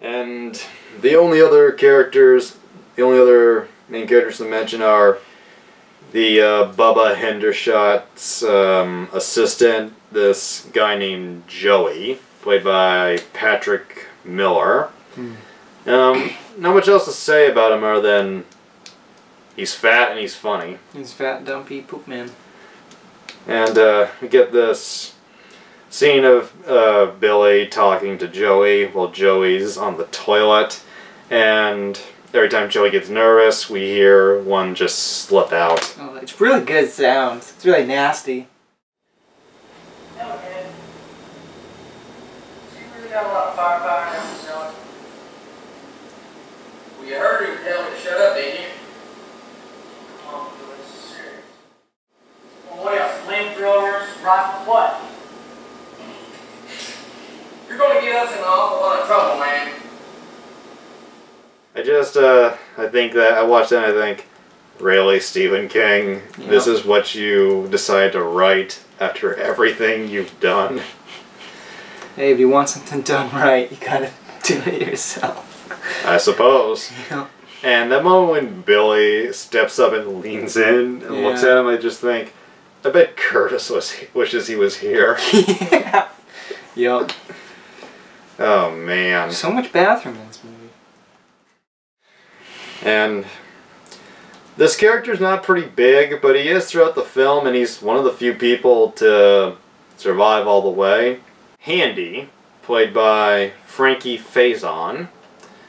And the only other main characters to mention are the Bubba Hendershot's assistant, this guy named Joey, played by Patrick Miller. Not much else to say about him other than he's fat and he's funny. He's fat, dumpy, poop man. And we get this scene of Billy talking to Joey while Joey's on the toilet, and every time Joey gets nervous, we hear one just slip out. Oh, it's really good sound. It's really nasty. No, dude. She really got a lot of firepower now, you know. Well, you heard her tell me to shut up, didn't you? Come on, dude, this is serious. Well, what else? Flamethrowers, rifle, what? You're going to get us in an awful lot of trouble, man. I just, I think that, I watched that and I think, really, Stephen King? Yep. This is what you decide to write after everything you've done? Hey, if you want something done right, you gotta do it yourself. I suppose. Yep. And that moment when Billy steps up and leans in and looks at him, I just think, I bet Curtis wishes he was here. Yeah. Yep. Oh, man. So much bathroom in this movie. And this character's not pretty big, but he is throughout the film, and he's one of the few people to survive all the way. Handy, played by Frankie Faison.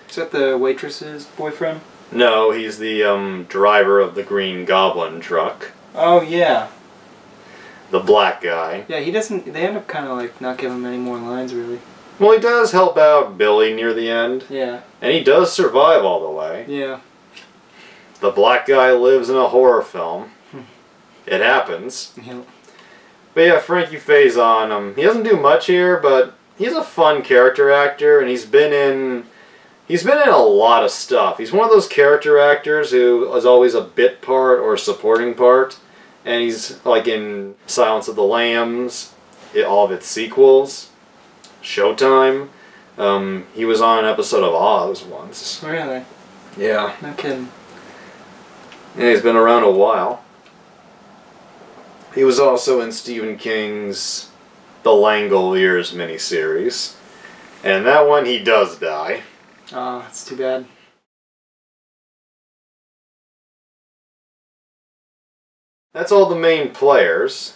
Is that the waitress's boyfriend? No, he's the driver of the Green Goblin truck. Oh, yeah. The black guy. Yeah, he doesn't... They end up kind of like not giving him any more lines, really. Well, he does help out Billy near the end. Yeah. And he does survive all the way. Yeah. The black guy lives in a horror film. It happens. Yep. But yeah, Frankie Faison, he doesn't do much here, but he's a fun character actor, and he's been in a lot of stuff. He's one of those character actors who is always a bit part or a supporting part, and he's like in Silence of the Lambs, all of its sequels. Showtime. He was on an episode of Oz once. Really? Yeah. No kidding. Yeah, he's been around a while. He was also in Stephen King's The Langoliers miniseries. And that one, he does die. Oh, that's too bad. That's all the main players.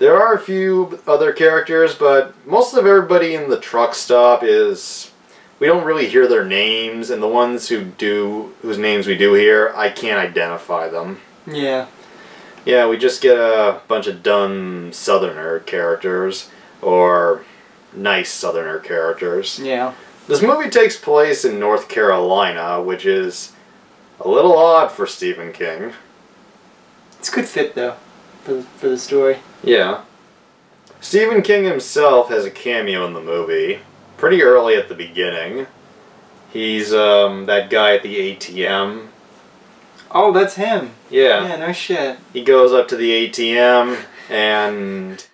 There are a few other characters, but most of everybody in the truck stop is... We don't really hear their names, and the ones who do, whose names we do hear, I can't identify them. Yeah. Yeah, we just get a bunch of dumb Southerner characters, or nice Southerner characters. Yeah. This movie takes place in North Carolina, which is a little odd for Stephen King. It's a good fit, though, for the story. Yeah. Stephen King himself has a cameo in the movie, pretty early at the beginning. He's that guy at the ATM. Oh, that's him. Yeah. Yeah, no shit. He goes up to the ATM and...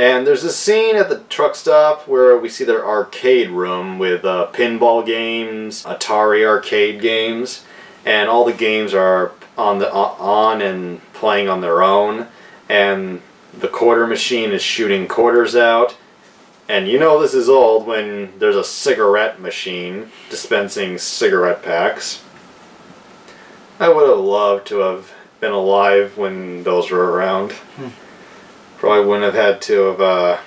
And there's a scene at the truck stop where we see their arcade room with pinball games, Atari arcade games, and all the games are on and playing on their own, and the quarter machine is shooting quarters out, and you know this is old when there's a cigarette machine dispensing cigarette packs. I would have loved to have been alive when those were around. Probably wouldn't have had to have,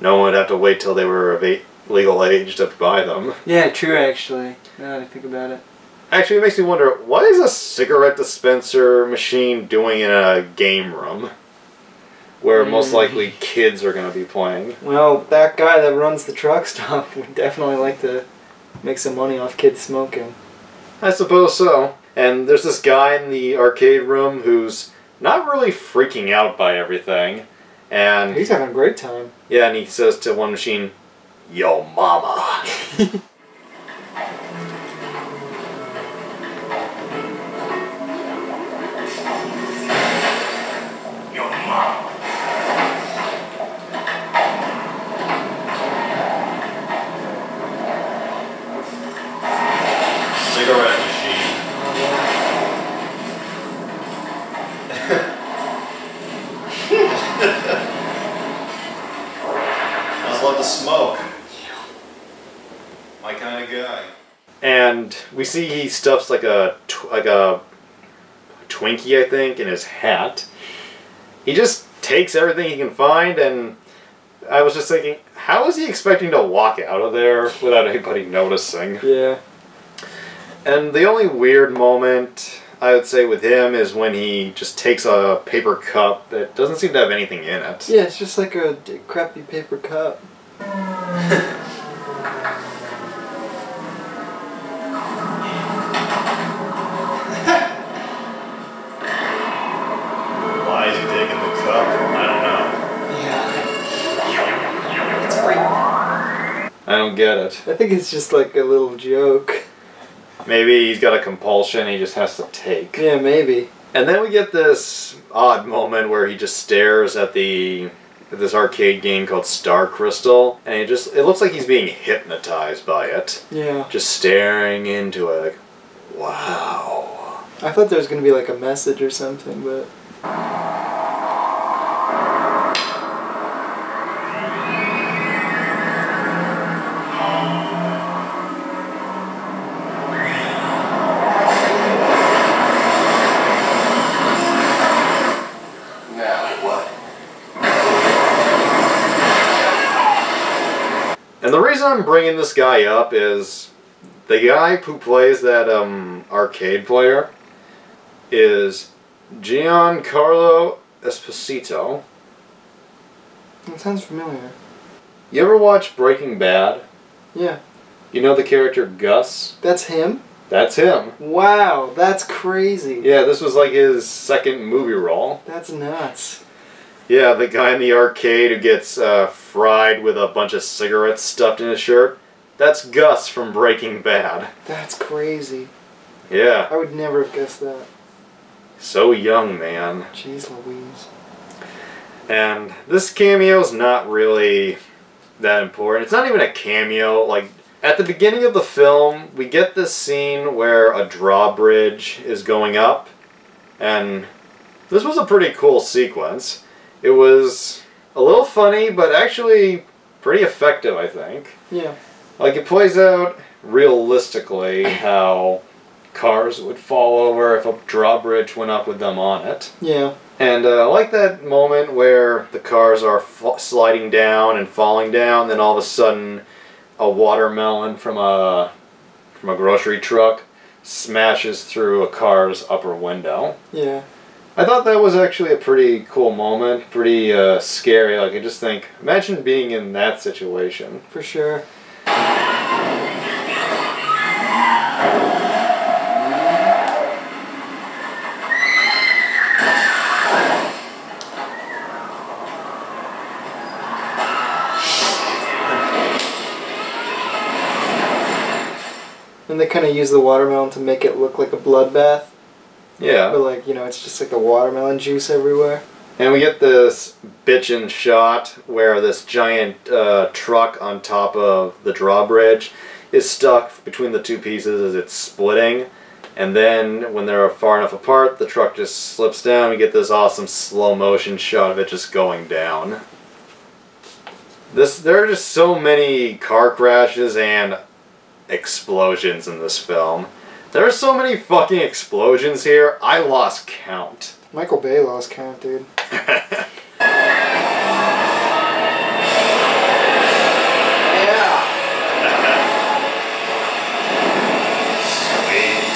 no one would have to wait till they were of legal age to buy them. Yeah, true, actually. Now that I think about it. Actually, it makes me wonder, what is a cigarette dispenser machine doing in a game room? where most likely kids are going to be playing. Well, that guy that runs the truck stop would definitely like to make some money off kids smoking. I suppose so. And there's this guy in the arcade room who's not really freaking out by everything. And he's having a great time. Yeah, and he says to one machine, "Yo, mama." We see he stuffs like a Twinkie, I think, in his hat. He just takes everything he can find, and I was just thinking, how is he expecting to walk out of there without anybody noticing? Yeah. And the only weird moment I would say with him is when he just takes a paper cup that doesn't seem to have anything in it. Yeah, it's just like a crappy paper cup. I don't get it. I think it's just like a little joke. Maybe he's got a compulsion he just has to take. Yeah, maybe. And then we get this odd moment where he just stares at this arcade game called Star Crystal, and it looks like he's being hypnotized by it. Yeah. Just staring into it like, wow. I thought there was going to be like a message or something, but... And the reason I'm bringing this guy up is the guy who plays that arcade player is Giancarlo Esposito. That sounds familiar. You ever watch Breaking Bad? Yeah. You know the character Gus? That's him? That's him. Wow, that's crazy. Yeah, this was like his second movie role. That's nuts. Yeah, the guy in the arcade who gets fried with a bunch of cigarettes stuffed in his shirt. That's Gus from Breaking Bad. That's crazy. Yeah. I would never have guessed that. So young, man. Jeez Louise. And this cameo's not really that important. It's not even a cameo. Like, at the beginning of the film, we get this scene where a drawbridge is going up. And this was a pretty cool sequence. It was a little funny, but actually pretty effective, I think. Yeah. Like, it plays out realistically how cars would fall over if a drawbridge went up with them on it. Yeah. And I like that moment where the cars are sliding down and falling down, then all of a sudden a watermelon from a grocery truck smashes through a car's upper window. Yeah. I thought that was actually a pretty cool moment, pretty scary. Like, I just think, imagine being in that situation. For sure. And they kind of use the watermelon to make it look like a bloodbath. Yeah. But, like, you know, it's just like the watermelon juice everywhere. And we get this bitchin' shot where this giant truck on top of the drawbridge is stuck between the two pieces as it's splitting. And then, when they're far enough apart, the truck just slips down. We get this awesome slow motion shot of it just going down. There are just so many car crashes and explosions in this film. There are so many fucking explosions here, I lost count. Michael Bay lost count, dude. Yeah. Sweet.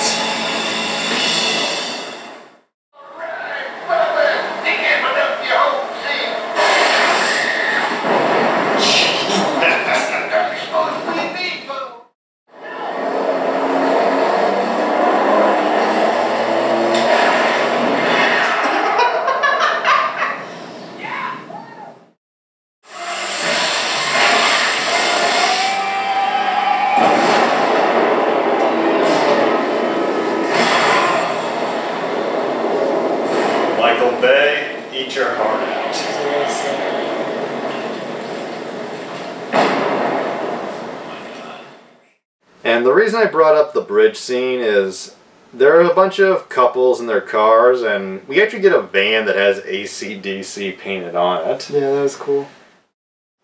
And the reason I brought up the bridge scene is there are a bunch of couples in their cars, and we actually get a van that has AC/DC painted on it. Yeah, that was cool.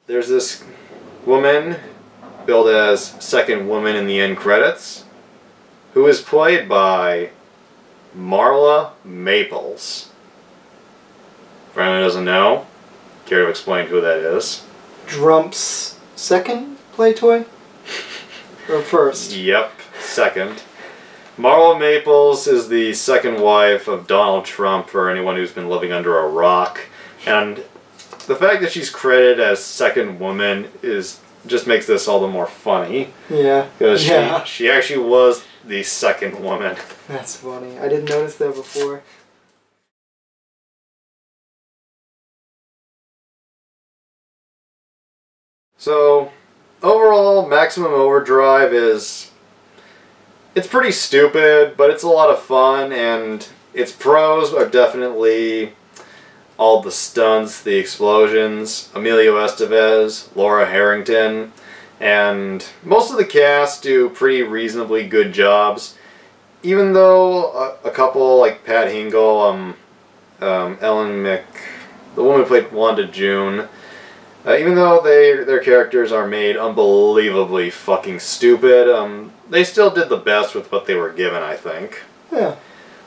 There's this woman billed as second woman in the end credits, who is played by Marla Maples. For anyone who doesn't know, care to explain who that is? Drump's second play toy? Or first? Yep, second. Marla Maples is the second wife of Donald Trump, for anyone who's been living under a rock. And the fact that she's credited as second woman is just makes this all the more funny. Yeah. Because she actually was the second woman. That's funny. I didn't notice that before. So, overall, Maximum Overdrive is... it's pretty stupid, but it's a lot of fun, and its pros are definitely all the stunts, the explosions, Emilio Estevez, Laura Harrington, and most of the cast do pretty reasonably good jobs, even though a couple like Pat Hingle, Ellen Mick, the woman who played Wanda June, even though their characters are made unbelievably fucking stupid, they still did the best with what they were given, I think. Yeah.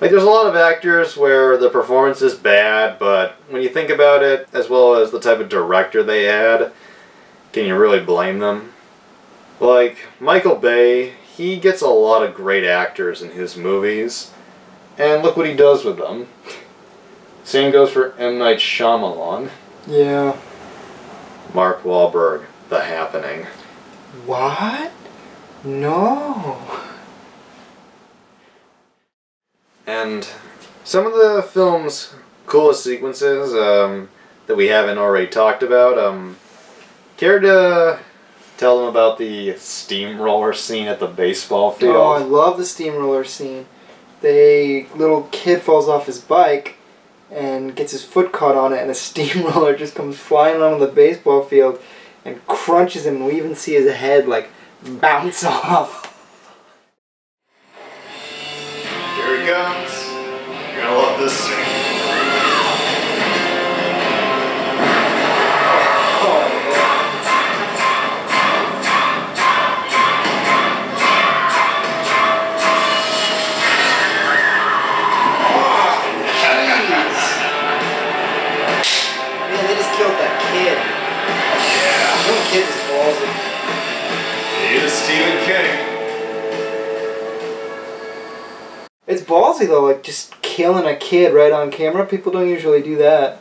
Like, there's a lot of actors where the performance is bad, but when you think about it, as well as the type of director they had, can you really blame them? Like, Michael Bay, he gets a lot of great actors in his movies, and look what he does with them. Same goes for M. Night Shyamalan. Yeah. Mark Wahlberg, The Happening. What? No. And some of the film's coolest sequences that we haven't already talked about, care to tell them about the steamroller scene at the baseball field? Oh, I love the steamroller scene. The little kid falls off his bike and gets his foot caught on it, and a steamroller just comes flying onto the baseball field and crunches him, and we even see his head like bounce off. Here he comes. You're gonna love this scene. Man, they just killed that kid. Yeah. Little kid is ballsy. It is Stephen King. It's ballsy though, like just killing a kid right on camera. People don't usually do that.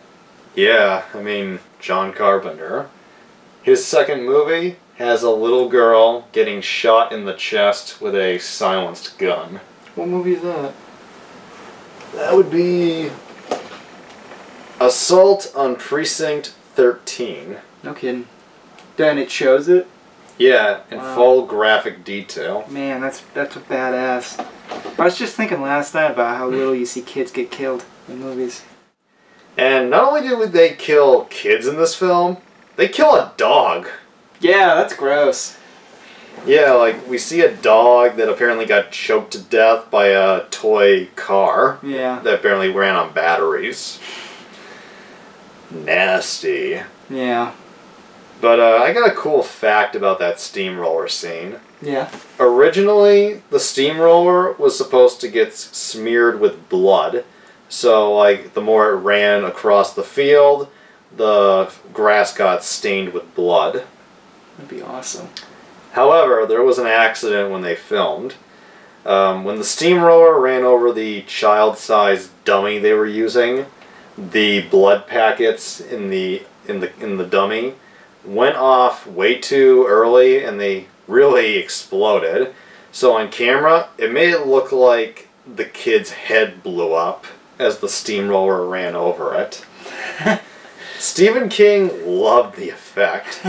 Yeah, I mean, John Carpenter. His second movie has a little girl getting shot in the chest with a silenced gun. What movie is that? That would be... Assault on Precinct 13. No kidding. Then it shows it? Yeah, in full graphic detail. Man, that's a badass. I was just thinking last night about how little you see kids get killed in movies. And not only do they kill kids in this film, they kill a dog. Yeah, that's gross. Yeah, like, we see a dog that apparently got choked to death by a toy car. Yeah. That apparently ran on batteries. Nasty. Yeah. But I got a cool fact about that steamroller scene. Yeah. Originally, the steamroller was supposed to get smeared with blood. So, like, the more it ran across the field, the grass got stained with blood. That'd be awesome. However, there was an accident when they filmed. When the steamroller ran over the child-sized dummy they were using, the blood packets in the dummy went off way too early, and they really exploded. So on camera, it made it look like the kid's head blew up as the steamroller ran over it. Stephen King loved the effect.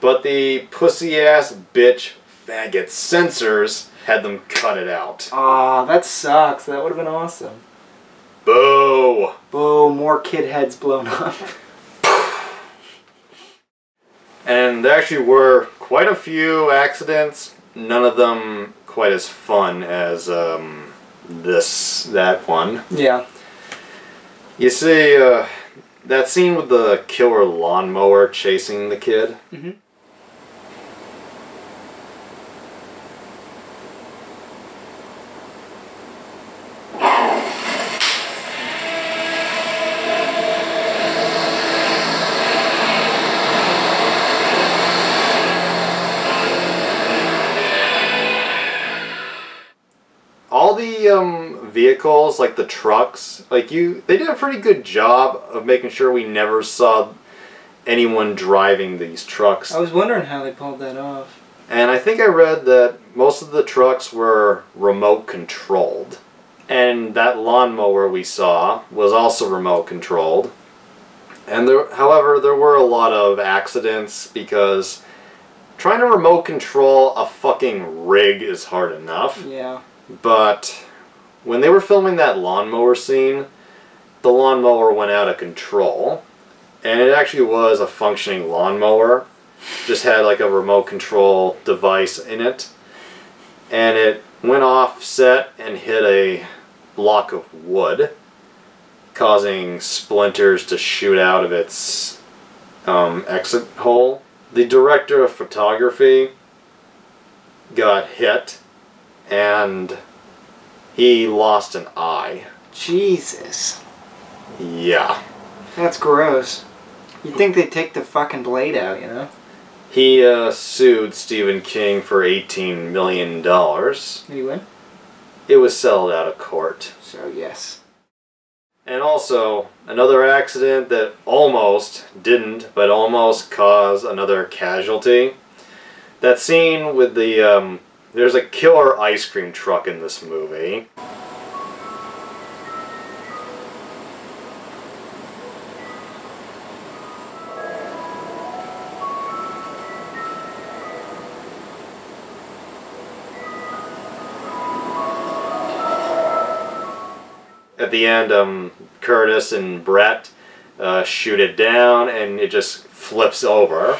But the pussy-ass bitch faggot censors had them cut it out. Aw, that sucks. That would have been awesome. Boo! Boo, more kid heads blown up. And there actually were quite a few accidents, none of them quite as fun as that one. Yeah. You see that scene with the killer lawnmower chasing the kid? Mm-hmm. Vehicles, like the trucks, like they did a pretty good job of making sure we never saw anyone driving these trucks. I was wondering how they pulled that off. And I think I read that most of the trucks were remote controlled. And that lawnmower we saw was also remote controlled. And however, there were a lot of accidents because trying to remote control a fucking rig is hard enough. Yeah. But when they were filming that lawnmower scene, the lawnmower went out of control. And it actually was a functioning lawnmower. Just had like a remote control device in it. And it went off set and hit a block of wood, causing splinters to shoot out of its exit hole. The director of photography got hit and he lost an eye. Jesus. Yeah. That's gross. You'd think they'd take the fucking blade out, you know? He sued Stephen King for $18 million. Did he win? It was settled out of court. So, yes. And also, another accident that almost didn't, but almost caused another casualty. That scene with the there's a killer ice cream truck in this movie. At the end, Curtis and Brett shoot it down and it just flips over.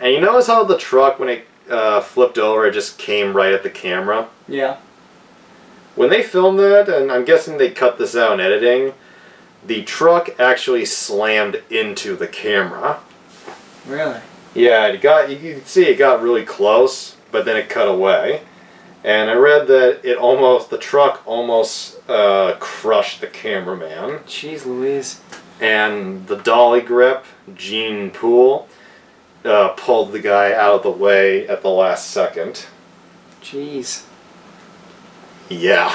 And you notice how the truck, when it flipped over, it just came right at the camera. Yeah. When they filmed that, and I'm guessing they cut this out in editing, the truck actually slammed into the camera. Really? Yeah, it got, you can see it got really close, but then it cut away. And I read that it almost, the truck almost crushed the cameraman. Jeez Louise. And the dolly grip, Gene Poole, pulled the guy out of the way at the last second. Jeez. Yeah.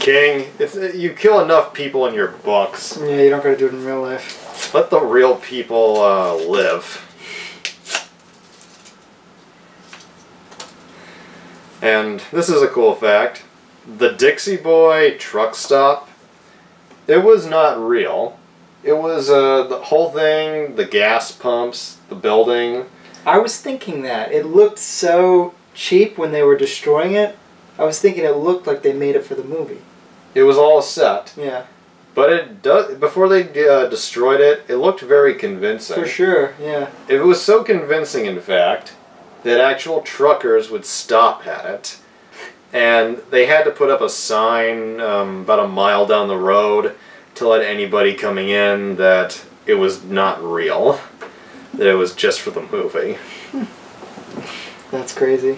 King, you kill enough people in your books. Yeah, you don't gotta do it in real life. Let the real people live. And this is a cool fact. The Dixie Boy truck stop, it was not real. It was the whole thing, the gas pumps, the building. I was thinking that. It looked so cheap when they were destroying it. I was thinking it looked like they made it for the movie. It was all set. Yeah. But it does, before they destroyed it, it looked very convincing. For sure, yeah. It was so convincing, in fact, that actual truckers would stop at it. And they had to put up a sign about a mile down the road to let anybody coming in that it was not real, that it was just for the movie. That's crazy.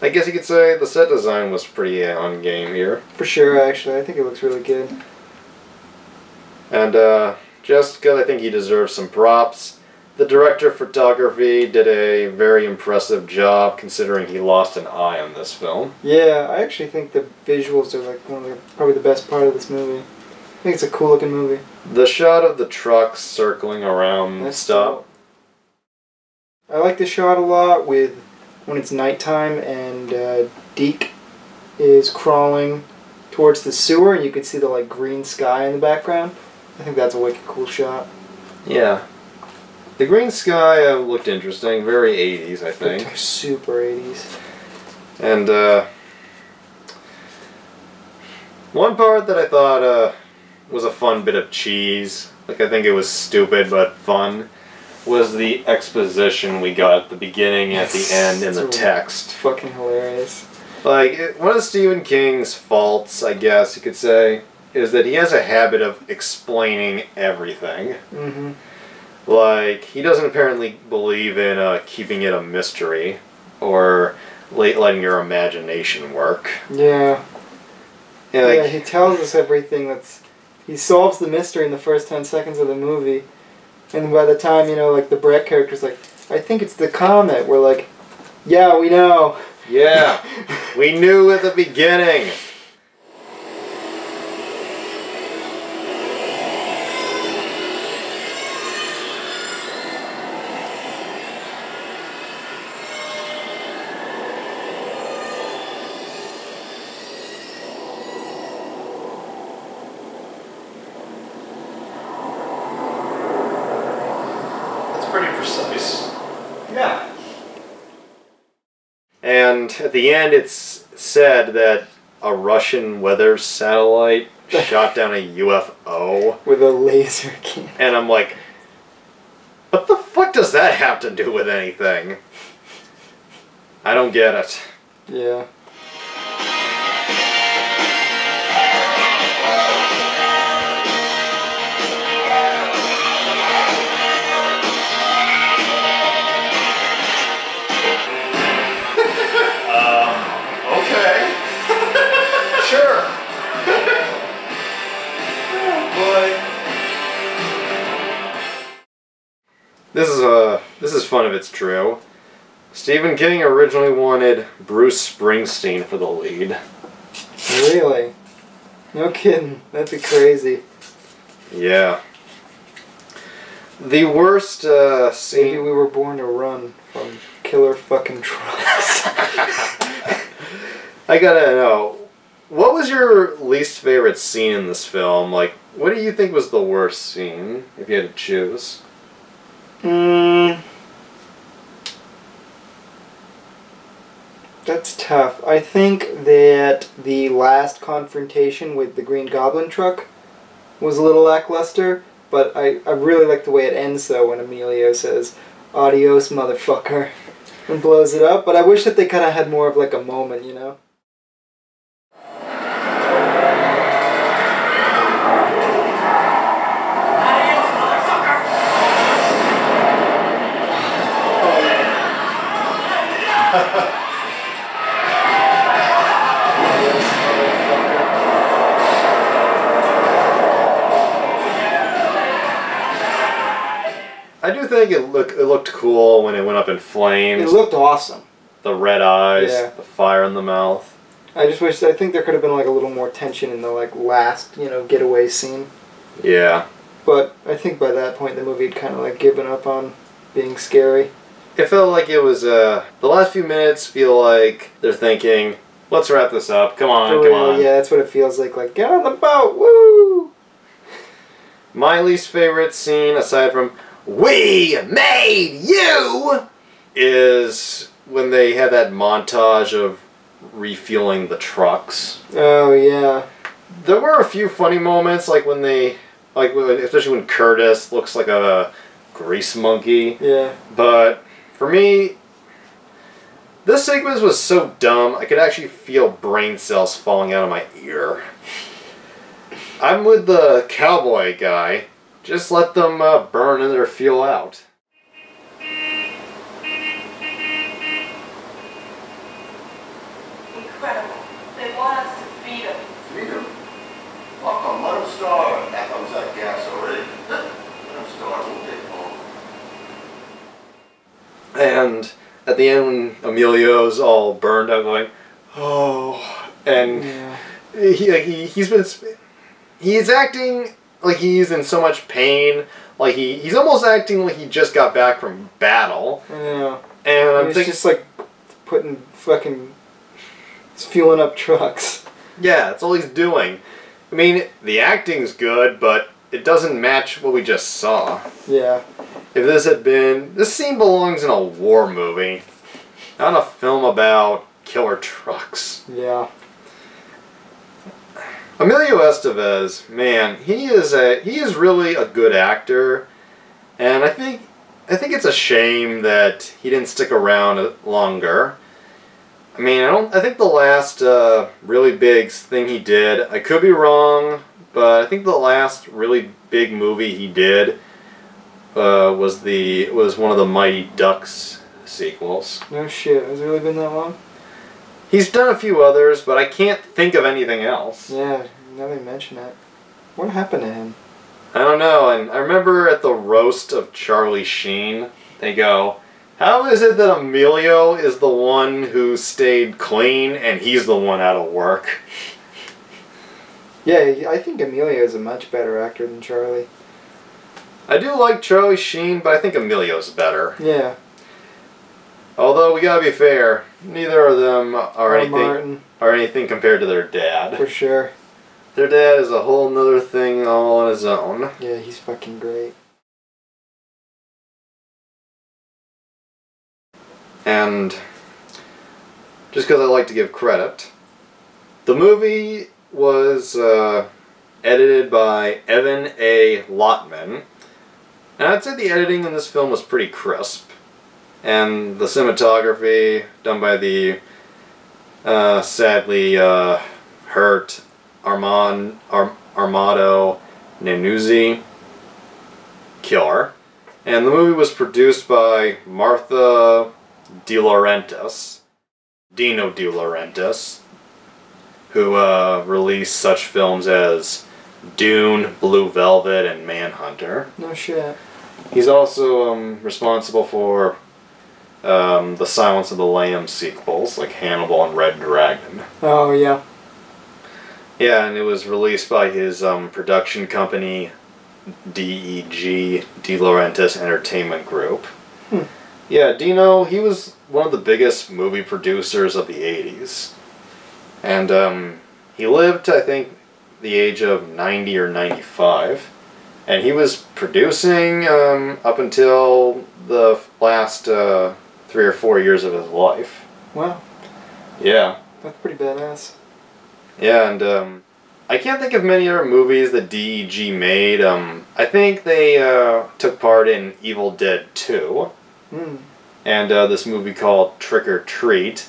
I guess you could say the set design was pretty on game here. For sure, actually. I think it looks really good. And just because I think he deserves some props, the director of photography did a very impressive job considering he lost an eye on this film. Yeah, I actually think the visuals are like one of probably the best part of this movie. I think it's a cool looking movie. The shot of the trucks circling around the stop. Cool. I like the shot a lot with when it's nighttime and Deke is crawling towards the sewer and you can see the like green sky in the background. I think that's a wicked cool shot. Yeah. The green sky looked interesting. Very 80s, I think. Looked super 80s. And one part that I thought was a fun bit of cheese. Like, I think it was stupid, but fun. was the exposition we got at the beginning, at the end, in the text. Fucking hilarious. Like, one of Stephen King's faults, I guess you could say, is that he has a habit of explaining everything. Mm-hmm. Like, he doesn't apparently believe in keeping it a mystery, or letting your imagination work. Yeah. Yeah, like, yeah, he tells us everything that's... He solves the mystery in the first 10 seconds of the movie, and by the time, you know, like, the Brett character's like, I think it's the comet. We're like, yeah, we know. Yeah, we knew at the beginning. At the end, it's said that a Russian weather satellite shot down a UFO with a laser cannon. And I'm like, what the fuck does that have to do with anything? I don't get it. Yeah. This is fun if it's true. Stephen King originally wanted Bruce Springsteen for the lead. Really? No kidding. That'd be crazy. Yeah. The worst scene... Maybe we were born to run from killer fucking trucks. I gotta know, what was your least favorite scene in this film? Like, what do you think was the worst scene, if you had to choose? That's tough. I think that the last confrontation with the Green Goblin truck was a little lackluster, but I really like the way it ends, though, when Emilio says, "Adios, motherfucker," and blows it up, but I wish that they kind of had more of, like, a moment, you know? I do think it looked cool when it went up in flames. It looked awesome. The red eyes, yeah. The fire in the mouth. I think there could have been like a little more tension in the like last, you know, getaway scene. Yeah. But I think by that point the movie had kind of like given up on being scary. It felt like it was the last few minutes feel like they're thinking, let's wrap this up. Come on, come on. Yeah, that's what it feels like. Like, get on the boat, woo! My least favorite scene, aside from "We made you," is when they had that montage of refueling the trucks. Oh, yeah. There were a few funny moments, like when they, like, especially when Curtis looks like a grease monkey. Yeah. But for me, this sequence was so dumb, I could actually feel brain cells falling out of my ear. I'm with the cowboy guy. Just let them burn their fuel out. Incredible. They want us to feed them. Feed them? Fuck them, let them starve. That comes out of gas already. Let them starve, we'll get home. And at the end, when Emilio's all burned out, going, oh. And yeah. He's acting like he's in so much pain, like he's almost acting like he just got back from battle. Yeah. And I'm thinking, just like putting fucking, it's fueling up trucks. Yeah, that's all he's doing. I mean, the acting's good, but it doesn't match what we just saw. Yeah. If this scene belongs in a war movie, not a film about killer trucks. Yeah. Emilio Estevez, man, he is really a good actor, and I think I think it's a shame that he didn't stick around longer. I mean, I think the last really big thing he did, I could be wrong, but I think the last really big movie he did was one of the Mighty Ducks sequels. No shit, has it really been that long? He's done a few others, but I can't think of anything else. Yeah, now they mention it. What happened to him? I don't know, and I remember at the roast of Charlie Sheen, they go, how is it that Emilio is the one who stayed clean and he's the one out of work? Yeah, I think Emilio is a much better actor than Charlie. I do like Charlie Sheen, but I think Emilio's better. Yeah. Although, we gotta be fair, neither of them are anything compared to their dad. For sure. Their dad is a whole nother thing all on his own. Yeah, he's fucking great. And just because I like to give credit, the movie was edited by Evan A. Lottman. And I'd say the editing in this film was pretty crisp. And the cinematography done by the sadly hurt Armando Nenuzzi Killer. And the movie was produced by Martha De Laurentiis, Dino De Laurentiis, who released such films as Dune, Blue Velvet, and Manhunter. No shit. He's also responsible for the Silence of the Lambs sequels, like Hannibal and Red Dragon. Oh, yeah. Yeah, and it was released by his production company, DEG, De Laurentiis Entertainment Group. Hmm. Yeah, Dino, he was one of the biggest movie producers of the 80s. And he lived to, I think, the age of 90 or 95. And he was producing up until the last 3 or 4 years of his life. Wow. Yeah. That's pretty badass. Yeah, and I can't think of many other movies that DEG made. I think they took part in Evil Dead 2. Mm. And this movie called Trick or Treat,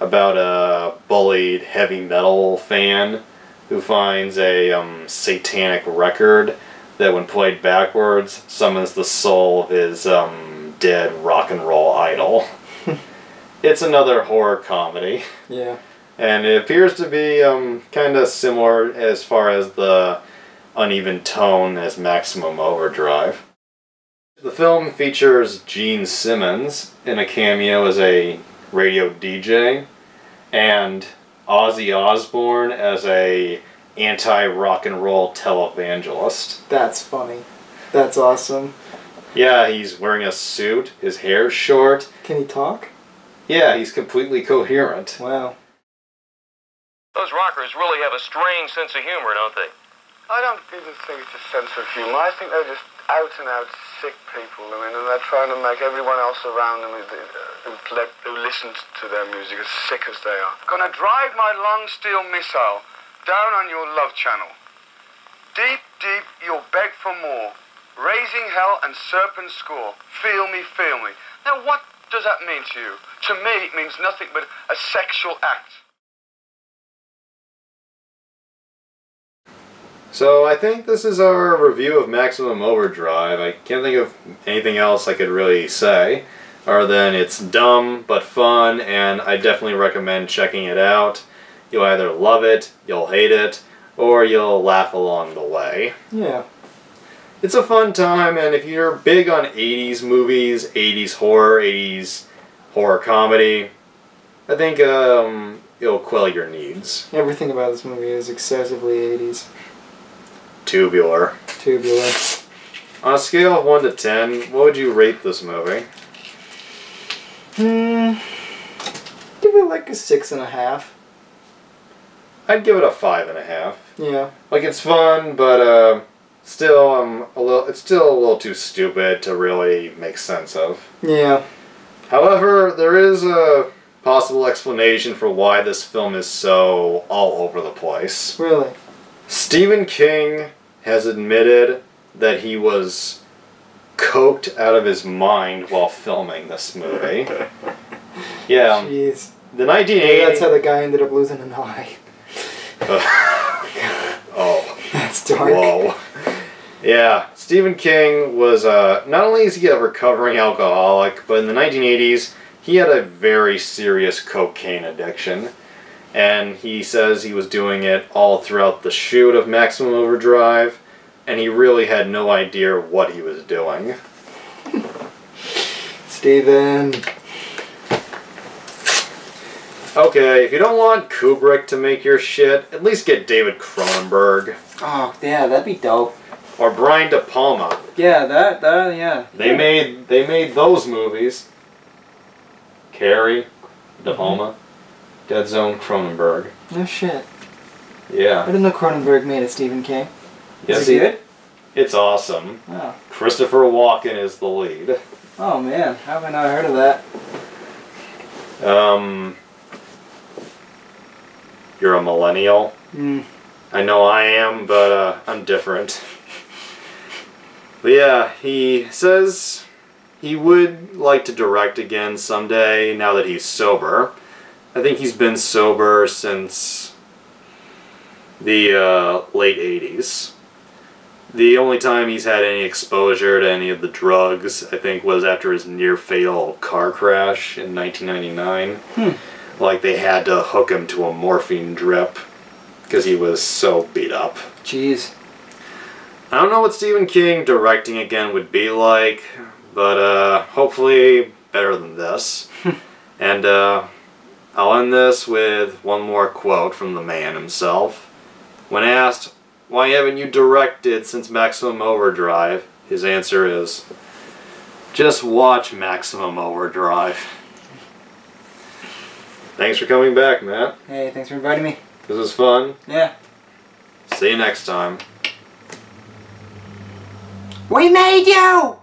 about a bullied heavy metal fan who finds a satanic record that, when played backwards, summons the soul of his dead rock and roll idol. It's another horror comedy. Yeah. And it appears to be kind of similar as far as the uneven tone as Maximum Overdrive. The film features Gene Simmons in a cameo as a radio DJ, and Ozzy Osbourne as a anti-rock and roll televangelist. That's funny. That's awesome. Yeah, he's wearing a suit, his hair's short. Can he talk? Yeah, he's completely coherent. Wow. Those rockers really have a strange sense of humor, don't they? I don't even think it's a sense of humor. I think they're just out-and-out sick people. I mean, and they're trying to make everyone else around them who listens to their music as sick as they are. Gonna drive my long steel missile down on your love channel. Deep, deep, you'll beg for more. Raising hell and serpent score. Feel me, feel me. Now what does that mean to you? To me, it means nothing but a sexual act. So I think this is our review of Maximum Overdrive. I can't think of anything else I could really say, other than it's dumb but fun, and I definitely recommend checking it out. You'll either love it, you'll hate it, or you'll laugh along the way. Yeah. It's a fun time, and if you're big on 80s movies, 80s horror comedy, I think it'll quell your needs. Everything about this movie is excessively 80s. Tubular. Tubular. On a scale of 1 to 10, what would you rate this movie? Give it like a 6.5. I'd give it a 5.5. Yeah. Like, it's fun, but still, it's still a little too stupid to really make sense of. Yeah. However, there is a possible explanation for why this film is so all over the place. Really? Stephen King has admitted that he was coked out of his mind while filming this movie. Yeah. Jeez. The 1980s. That's how the guy ended up losing an eye. Oh. That's dark. Whoa. Yeah. Stephen King was, not only is he a recovering alcoholic, but in the 1980s, he had a very serious cocaine addiction. And he says he was doing it all throughout the shoot of Maximum Overdrive, and he really had no idea what he was doing. Stephen. Okay, if you don't want Kubrick to make your shit, at least get David Cronenberg. Oh, yeah, that'd be dope. Or Brian De Palma. Yeah, yeah. They made those movies. Carrie, De Palma, Dead Zone, Cronenberg. No shit. Yeah. I didn't know Cronenberg made a Stephen King. Yes, he did. It's awesome. Oh. Christopher Walken is the lead. Oh man, how have I not heard of that? You're a millennial. Mm. I know I am, but I'm different. But yeah, he says he would like to direct again someday now that he's sober. I think he's been sober since the late 80s. The only time he's had any exposure to any of the drugs, I think, was after his near-fatal car crash in 1999. Hmm. Like, they had to hook him to a morphine drip because he was so beat up. Jeez. I don't know what Stephen King directing again would be like, but hopefully better than this. And I'll end this with one more quote from the man himself. When asked, "Why haven't you directed since Maximum Overdrive?" his answer is, "Just watch Maximum Overdrive." Thanks for coming back, Matt. Hey, thanks for inviting me. This was fun. Yeah. See you next time. We made you!